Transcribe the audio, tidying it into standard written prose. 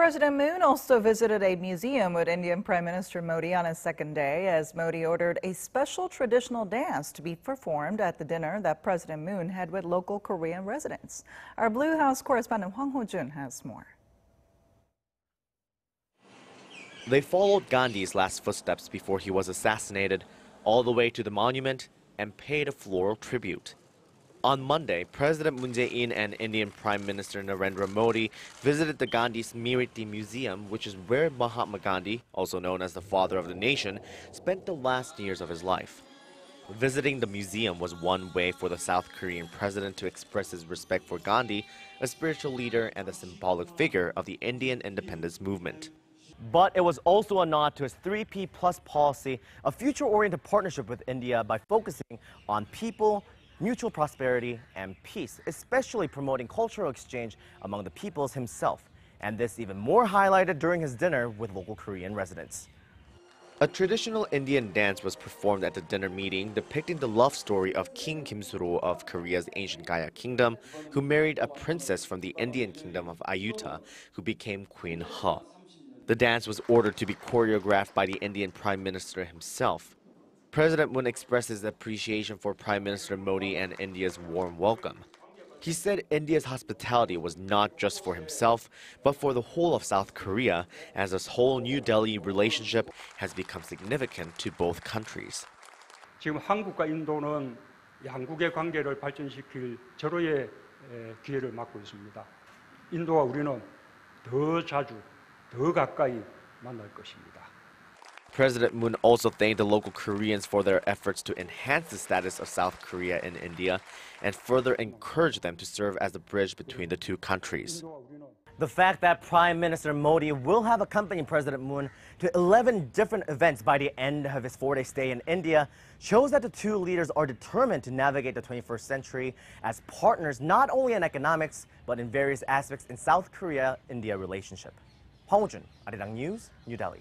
President Moon also visited a museum with Indian Prime Minister Modi on his second day, as Modi ordered a special traditional dance to be performed at the dinner that President Moon had with local Korean residents. Our Blue House correspondent Hwang Ho-jun has more. They followed Gandhi's last footsteps before he was assassinated, all the way to the monument and paid a floral tribute. On Monday, President Moon Jae-in and Indian Prime Minister Narendra Modi visited the Gandhi Smriti Museum, which is where Mahatma Gandhi, also known as the father of the nation, spent the last years of his life. Visiting the museum was one way for the South Korean president to express his respect for Gandhi, a spiritual leader and the symbolic figure of the Indian independence movement. But it was also a nod to his 3P Plus policy, a future-oriented partnership with India by focusing on people, mutual prosperity and peace, especially promoting cultural exchange among the peoples himself. And this even more highlighted during his dinner with local Korean residents. A traditional Indian dance was performed at the dinner meeting, depicting the love story of King Kim Suro of Korea's ancient Gaya Kingdom, who married a princess from the Indian kingdom of Ayuta, who became Queen Heo. The dance was ordered to be choreographed by the Indian Prime Minister himself. President Moon expresses appreciation for Prime Minister Modi and India's warm welcome. He said India's hospitality was not just for himself, but for the whole of South Korea, as this whole New Delhi relationship has become significant to both countries. 지금 한국과 인도는 양국의 관계를 발전시킬 절호의 기회를 막고 있습니다. 인도와 우리는 더 자주, 더 가까이 만날 것입니다. President Moon also thanked the local Koreans for their efforts to enhance the status of South Korea and India and further encourage them to serve as the bridge between the two countries. The fact that Prime Minister Modi will have accompanied President Moon to 11 different events by the end of his four-day stay in India shows that the two leaders are determined to navigate the 21st century as partners, not only in economics, but in various aspects in South Korea-India relationship. Hwang Ho-jun, Arirang News, New Delhi.